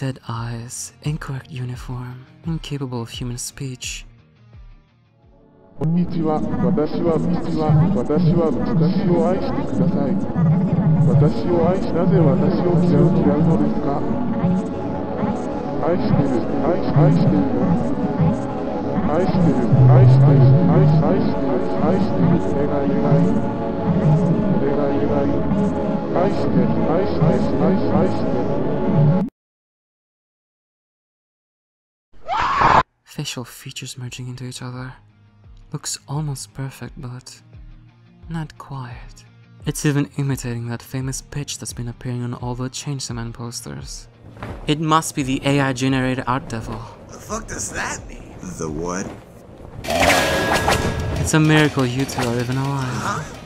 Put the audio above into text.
dead eyes, incorrect uniform, incapable of human speech. Facial features merging into each other. Looks almost perfect, but not quite. It's even imitating that famous pitch that's been appearing on all the Chainsaw Man posters. It must be the AI-generated art devil. The fuck does that mean? The what? It's a miracle you two are even alive. Huh?